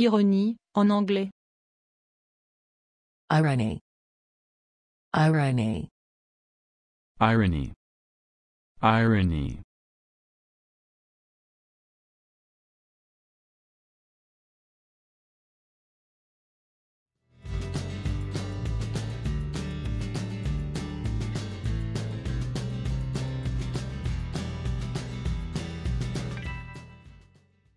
Ironie en anglais. Irony. Irony. Irony. Irony.